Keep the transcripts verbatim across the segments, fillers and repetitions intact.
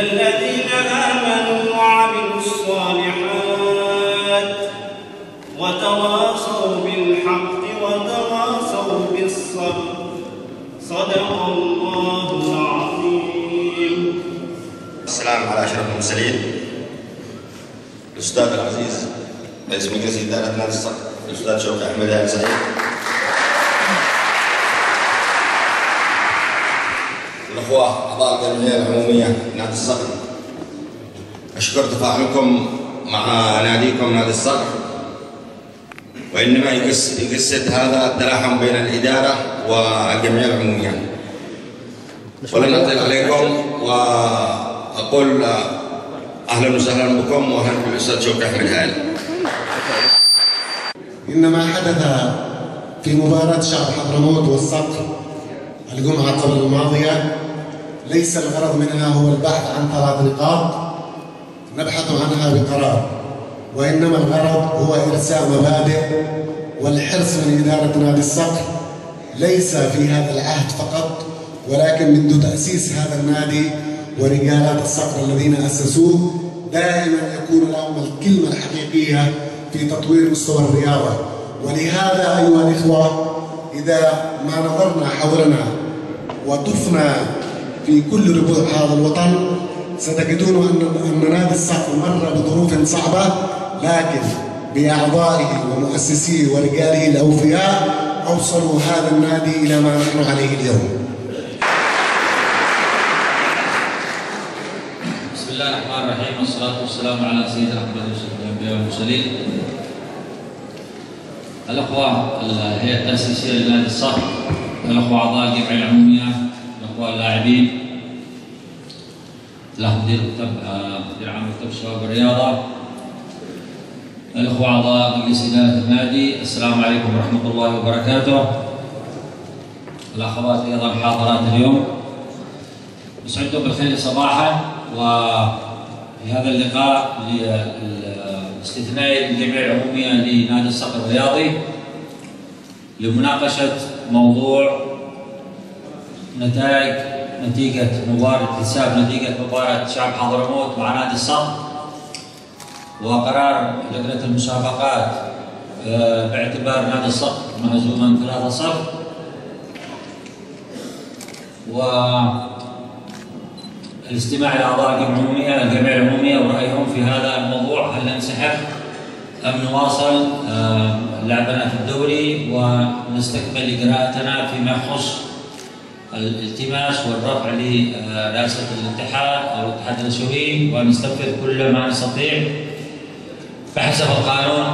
إلا الذين آمنوا وعملوا الصالحات وتواصوا بالحق وتواصوا بالصبر. صدق الله العظيم. السلام على أشرف المرسلين. الأستاذ العزيز رئيس مجلس إدارة نادي الصقر الأستاذ شوقي احمد هائل سعيد، الأخوة أعضاء الجمعية العمومية نادي الصقر، أشكر تفاعلكم مع ناديكم نادي الصقر، وإنما يجسد هذا التلاحم بين الإدارة والجمعية العمومية. ولن أطيل عليكم وأقول أهلا وسهلا بكم وأهلا بالأستاذ شوقي أحمد هايل. إن ما حدث في مباراة شعب حضرموت والصقر الجمعة قبل الماضية ليس الغرض منها هو البحث عن ثلاث نقاط نبحث عنها بقرار، وإنما الغرض هو إرساء مبادئ والحرص من إدارة نادي الصقر، ليس في هذا العهد فقط ولكن منذ تأسيس هذا النادي ورجالات الصقر الذين أسسوه دائما يكون لهم الكلمة الحقيقية في تطوير مستوى الرياضة. ولهذا أيها الإخوة إذا ما نظرنا حولنا وطفنا في كل ربوع هذا الوطن ستجدون أن نادي الصقر مر بظروف صعبة، لكن بأعضائه ومؤسسيه ورجاله الأوفياء أوصلوا هذا النادي إلى ما نحن عليه اليوم. بسم الله الرحمن الرحيم، والصلاة والسلام على سيدنا محمد وعلى آله وصحبه. الأخوة الهيئة التأسيسية لنادي الصقر، الأخوة أعضاء الجمعية العمومية، الأخوة اللاعبين، الأخ مدير عام مكتب الشباب والرياضة، الأخوة أعضاء مجلس إدارة النادي، السلام عليكم ورحمة الله وبركاته. الأخوات أيضا حاضرات اليوم، أسعدكم بالخير صباحا وفي هذا اللقاء استثنائي للجمعية العمومية لنادي الصقر الرياضي لمناقشة موضوع نتائج نتيجة مباراة حساب نتيجة مباراة شعب حضرموت مع نادي الصقر، وقرار لجنة المسابقات باعتبار نادي الصقر مهزوما ثلاثة صفر، والاستماع لأعضاء الجمعية الجمعية العمومية ورأيهم في هذا الموضوع، هل ننسحب أم نواصل لعبنا في الدوري ونستكمل إجراءاتنا فيما يخص الالتماس والرفع لرئاسة الاتحاد أو الاتحاد الآسيوي، ونستنفذ كل ما نستطيع بحسب القانون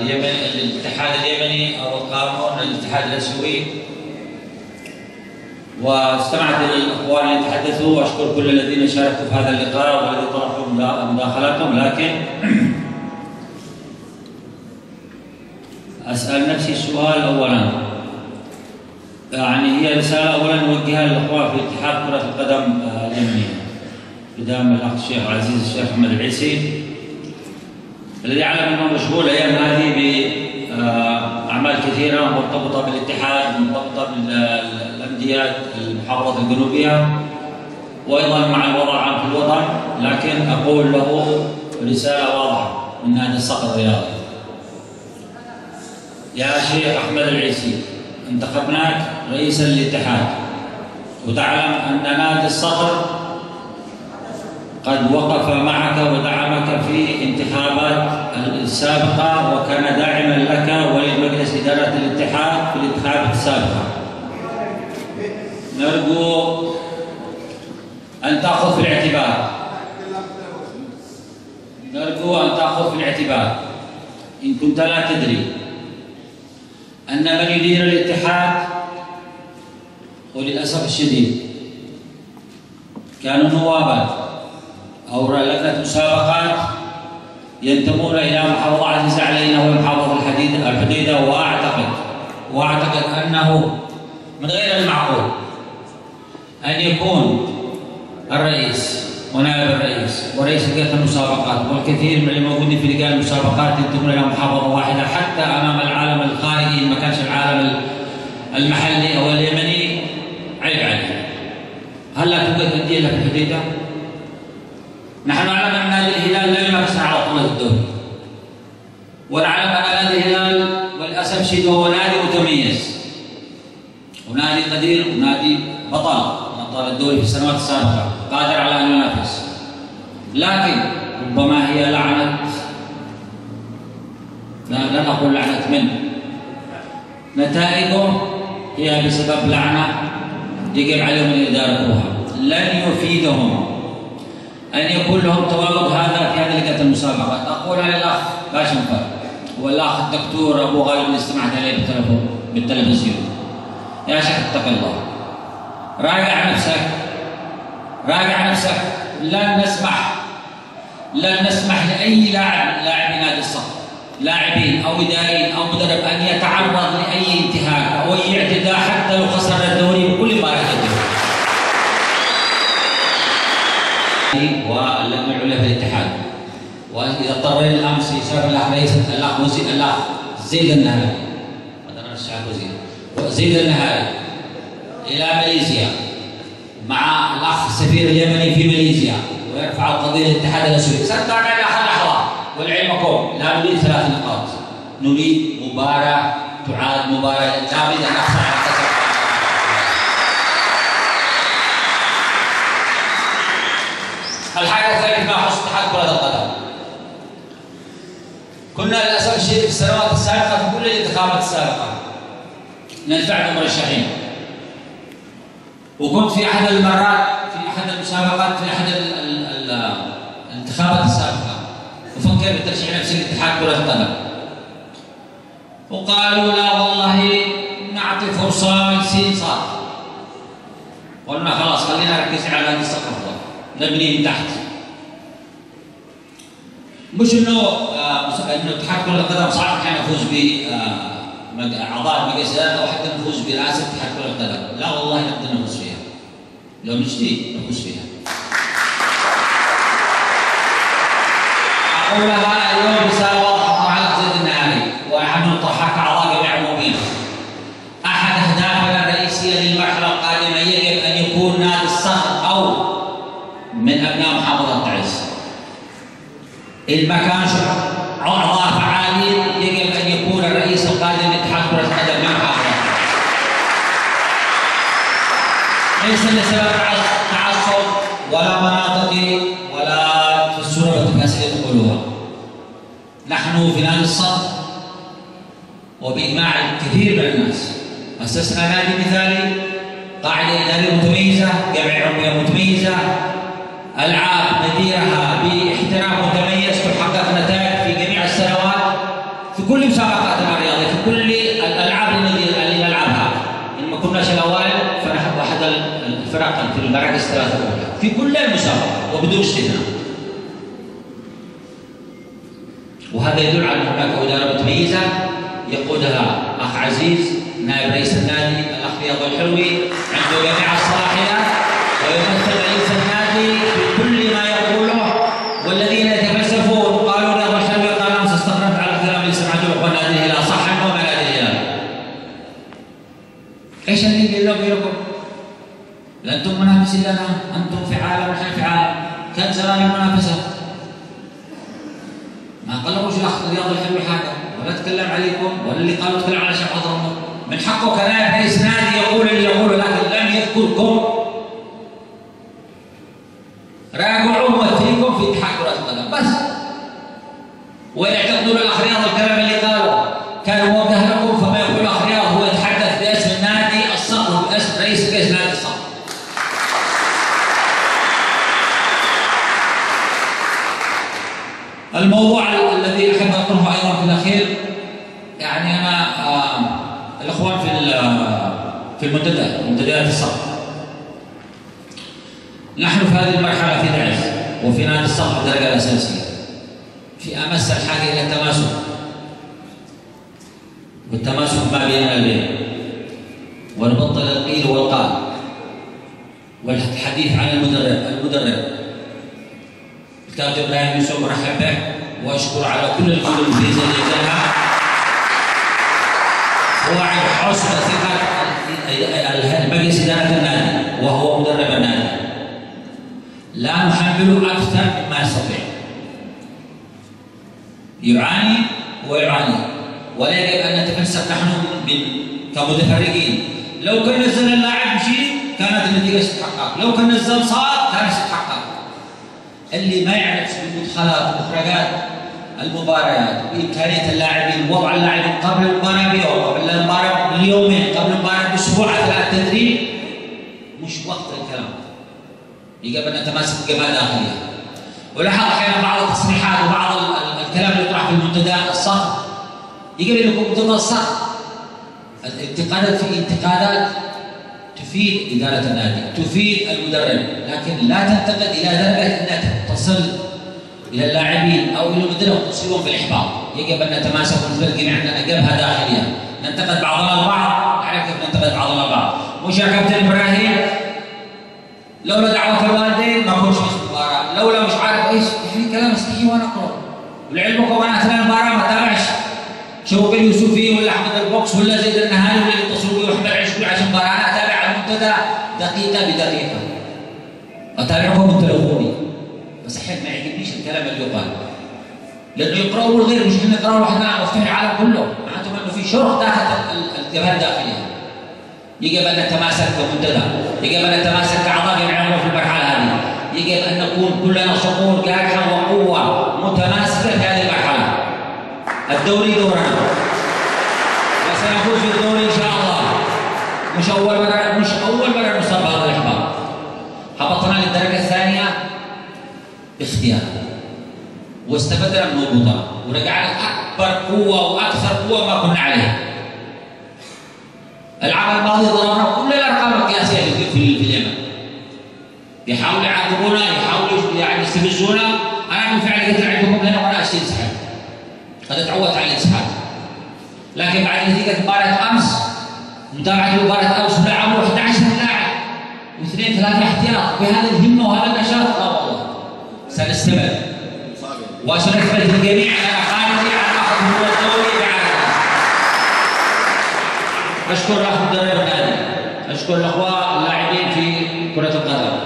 اليمني الاتحاد اليمني أو القانون الاتحاد الآسيوي. واستمعت للإخوان اللي تحدثوا وأشكر كل الذين شاركوا في هذا اللقاء والذين طرحوا مداخلاتهم، لكن أسأل نفسي السؤال أولا، يعني هي رسالة أولا نوجهها للإخوان في اتحاد كرة القدم اليمني بدعم الأخ الشيخ عزيز الشيخ محمد العيسي الذي أعلم أنه مشغول الأيام هذه بأعمال كثيرة مرتبطة بالاتحاد مرتبطة بال المحافظة الجنوبية وأيضا مع الوضع العام في الوطن، لكن أقول له رسالة واضحة من نادي الصقر الرياضي: يا شيخ أحمد العيسي، انتخبناك رئيسا للاتحاد وتعلم أن نادي الصقر قد وقف معك ودعمك في انتخابات السابقة وكان داعما لك ولمجلس إدارة الاتحاد في الانتخابات السابقة. نرجو أن تأخذ في الاعتبار نرجو أن تأخذ في الاعتبار إن كنت لا تدري أن من يدير الاتحاد وللأسف الشديد كانوا نوابا أو لجنة مسابقات ينتمون إلى محافظة عزيزة علينا وهي محافظة الحديدة، وأعتقد وأعتقد أنه من غير المعقول أن يكون الرئيس ونائب الرئيس ورئيس لجنة المسابقات والكثير من الموجودين في لجان المسابقات ينتمون إلى محافظة واحدة، حتى أمام العالم الخارجي إن ما كانش العالم المحلي أو اليمني. عيب عليه. هل لا توجد أندية في الحديدة؟ نحن نعلم ان نادي الهلال لا ينافس على بطولة الدوري، ونعلم ان نادي الهلال والاسمشد هو نادي متميز ونادي قدير ونادي بطل من ابطال الدوري في السنوات السابقه، قادر على ان ينافس، لكن ربما هي لعنه، لا لا نقول لعنه من نتائجه هي بسبب لعنه يجب عليهم ان يداركوها، لن يفيدهم أن يكون لهم تواجد هذا في هذه لقاء المسابقات. أقول على الأخ باشنفر والأخ الدكتور أبو غالب اللي استمعت عليه بالتلفزيون، يا شيخ اتق الله، راجع نفسك، راجع نفسك، لن نسمح لن نسمح لأي لاعب من لاعبي نادي الصقر، لاعبين أو إداريين أو مدرب أن يتعرض لأي انتهاك أو أي اعتداء حتى لو خسر الدوري بكل ما يحدث. واللجنه العليا في الاتحاد، واذا اضطرينا الامس يسافر الاخ رئيس الاخ وزير الاخ زيد النهاري، مثلا الشعب وزير زيد النهاري الى ماليزيا مع الاخ السفير اليمني في ماليزيا ويرفع القضيه الاتحاد الاسيوي، سنتابع الى اخر لحظه، والعلمكم لا نريد ثلاث نقاط، نريد مباراه تعاد مباراه، لا نريد ان احصل على الكسب. الحاجة الثالثة ما يخص اتحاد كرة القدم. كنا للأسف الشديد في السنوات السابقة في كل الانتخابات السابقة ننتفع بمرشحين. وكنت في أحد المرات في أحد المسابقات في أحد ال ال ال الانتخابات السابقة أفكر بالترشيح نفسي لاتحاد كرة القدم. وقالوا لا والله نعطي فرصة لسين صار. قلنا خلاص خلينا نركز على نادي الصقر. نبني من تحت. مش انه آه انه اتحاد كرة القدم صعب كان يفوز بأعضاء مجلس الإدارة او حتى نفوز برئاسة اتحاد كرة القدم، لا والله نقدر نفوز فيها. لو نجتهد نفوز فيها. اقولها اليوم رسالة واضحة مع زيد النهاري ونحن نطرحها كأعضاء جميع المؤمنين. أحد أهدافنا الرئيسية للمرحلة القادمة يجب أن يكون نادي الصقر أو من أبناء محافظة تعز. المكان أعضاء فعالين يجب أن يكون الرئيس القادم لاتحاد كرة القدم من محافظة تعز. ليس لسبب تعصب ولا مناطقي ولا في السورة التي تقولوها. نحن في نادي الصقر وبإجماع الكثير من الناس أسسنا نادي مثالي، قاعدة إدارية متميزة، جمعية عمومية متميزة، ألعاب نديرها باحترام متميز تحقق نتائج في جميع السنوات في كل مسابقاتنا الرياضية، في كل الألعاب اللي نلعبها، إن ما كناش الأوائل فنحن أحد الفرق في المراكز الثلاثة الأولى في كل المسابقات وبدون استثناء. وهذا يدل على أن هناك إدارة متميزة يقودها أخ عزيز نائب رئيس النادي الأخ رياض الحلوي، عنده جميع الصلاحيات ويمثل رئيس النادي بكل ما يقوله، والذين يتفلسفون قالوا رياض الحلوي قال أمس استغربت على الكلام اللي سمعته عن نادي الهلال، صح أنه ما نادي الهلال؟ إيش اللي يقول لهم غيركم؟ لا أنتم منافسين لنا، أنتم في عالم ونحن في عالم، كم زمان المنافسة؟ ما قالوش الأخ رياض الحلوي حاجة ولا تكلم عليكم ولا اللي قالوا تكلم على شعب حضرموت. من حقه كنائب رئيس نادي يقول اللي يقوله، لكن لم يذكركم. راجعوا ممثلينكم في اتحاد كرة القدم بس، وإن اعتقدوا للأخ رياض الكلام اللي قالوا كان موجه لكم، فما يقول الأخ رياض هو يتحدث باسم نادي الصقر وباسم رئيس مجلس نادي الصقر. الموضوع الذي أحب أطرحه أيضا في الأخير، يعني أنا الاخوان في في المنتدى منتديات الصقر، نحن في هذه المرحله في تعز وفي نادي الصقر الدرجه الاساسيه في امس الحاجه الى التماسك، والتماسك ما بيننا البين، ونبطل القيل والقال والحديث عن المدرب. المدرب الكابتن ابراهيم يوسف مرحب به واشكر على كل الجهود المبذولة لها، وعد حسن ثقة مجلس إدارة النادي وهو مدرب النادي، لا نحمله اكثر مما يستطيع. يعاني ويعاني، ولا يجب ان نتمسك نحن كمتفرجين. لو كان نزل اللاعب شيء كانت النتيجه ستتحقق، لو كان نزل صار كانت ستتحقق. اللي ما يعرف بالمدخلات والاخراجات المباريات وامكانيه اللاعبين، وضع اللاعبين قبل المباراه بيوم، قبل المباراه بيومين، قبل المباراه باسبوع اثناء التدريب، مش وقت الكلام. يجب ان نتماسك بجمال داخليه. ولاحظ احيانا بعض التصريحات وبعض الكلام اللي يطرح في منتدى الصقر، يجب ان يكون منتدى الصقر الانتقادات في انتقادات تفيد اداره النادي، تفيد المدرب، لكن لا تنتقد الى درجه انها تصل الى اللاعبين او الى المدرب تصيبهم بالاحباط. يجب ان نتماسك ونفرق، عندنا جبهه داخليه، ننتقد بعضنا البعض، نعرف كيف ننتقد بعضنا البعض. مش يا كابتن ابراهيم لولا دعوه الوالدين ما كنتش مباراه، لولا مش عارف ايش، يعني كلام استحي وانا اقرا. ولعلمكم انا اثناء المباراه ما تابعش شوقي يوسف ولا احمد البوكس ولا زيد النهاري ولا اللي اتصلوا بي واحمد العيسي عشان مباراه، انا اتابع المنتدى دقيقه بدقيقه، اتابعهم من تلفوني. بس احيانا ما يعجبنيش الكلام اللي يقال، لانه يقراوا الغير، مش احنا نقراه لوحدنا مفتوح العالم كله، معناته انه في شرخ داخل الجبهه الداخليه. يجب ان نتماسك كمنتدى، يجب ان نتماسك كاعضاء ينعملوا في المرحله هذه، يجب ان نكون كلنا صقور جارحه وقوه متماسكه في هذه المرحله. الدوري دورنا، وسنفوز بالدوري ان شاء الله. مش اول مره مش اول مره نصاب بهذا الاحباط، هبطنا للدرجه الثانيه باختيار، واستفدنا من هبوطنا ورجعنا اكبر قوه واكثر قوه ما كنا عليها. العام الماضي ضربنا كل الارقام القياسيه في اليمن، يحاولوا يعاقبونا، يحاولوا يعني يستفزونا. انا بالفعل قلت لعبتكم هنا وانا اشيل سحاب، قد اتعودت على الانسحاب، لكن بعد نتيجه مباراه امس، متابعه مباراه امس ولعبوا احد عشر لاعب واثنين ثلاثه احتياط بهذا الهمه وهذا النشاط. لا والله سنستمر وسنثبت للجميع انا قادر على اخذ هو الدوري بعدها. اشكر الاخ مدرب النادي، اشكر الاخوه اللاعبين في كره القدم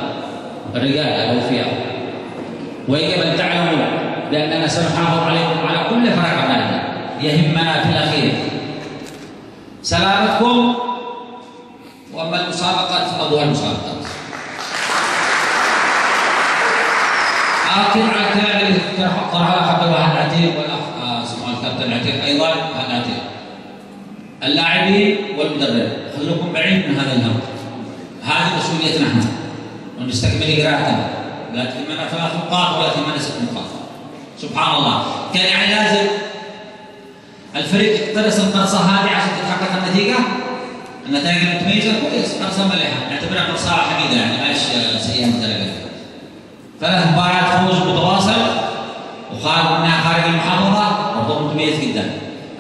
الرجال الاوفياء، ويجب ان تعلموا لاننا سنحافظ عليكم على كل فرقنا. يهمنا في الاخير سلامتكم، واما المسابقات فاضواء المسابقات. اكد على الكلام اللي طرحها قبل واحد عتيق والاخ سمو الكابتن عتيق ايضا العتيق. اللاعبين والمدرب خلوكم بعيد من هذا الهم، هذه مسؤوليتنا احنا ونستكمل قراءتنا، لا تهمنا ثلاث نقاط ولا تهمنا ست نقاط. سبحان الله، كان يعني لازم الفريق يقترص القرصه هذه عشان تتحقق النتيجه. النتائج المتميزه كويس، قرصه مليحه، نعتبرها قرصه حميده يعني ماش سيئه بالدرجه. ثلاث مباريات فوز متواصل وخارج منها خارج المحافظه، برضه متميز جدا.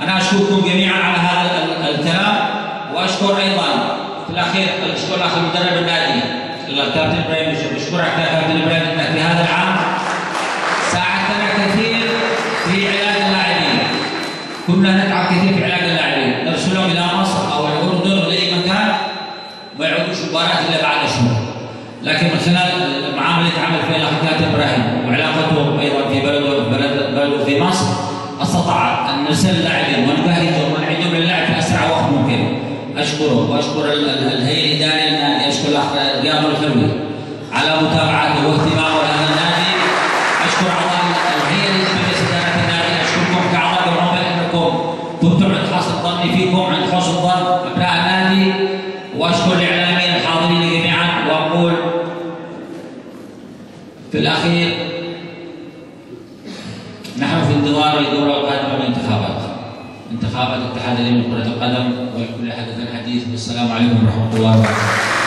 انا اشكركم جميعا على هذا الكلام، واشكر ايضا في الاخير اشكر الاخ المدرب النادي الكابتن ابراهيم، بشكرك يا كابتن ابراهيم انك في هذا العام ساعدتنا كثير في علاج اللاعبين. كنا نتعب كثير في علاج اللاعبين، نرسلهم الى مصر او الاردن ولا اي مكان، ما يعودوش مباراه الا بعد شهور. لكن من خلال المعامله اللي عمل فيها الاخ كابتن ابراهيم وعلاقته ايضا في بلده بلده في مصر، استطاع ان نرسل اللاعبين ونبهجهم ونعدهم للعب في اسرع وقت ممكن. اشكره واشكر الهيلي داني، اشكر الاخ جابر الخلوي على متابعته واهتمامه لهذا النادي. اشكر اعضاء الهيلي مجلس اداره النادي، اشكركم كاعضاء برنامج انكم كنتم عند حسن ظني فيكم عند حسن ظن ابناء النادي، واشكر الاعلاميين الحاضرين جميعا. واقول في الاخير نحن في انتظار الدوره القادمه من الانتخابات، انتخابات الاتحاد اليمني لكره القدم، ولكل حدث حديث. والسلام عليكم ورحمه الله وبركاته.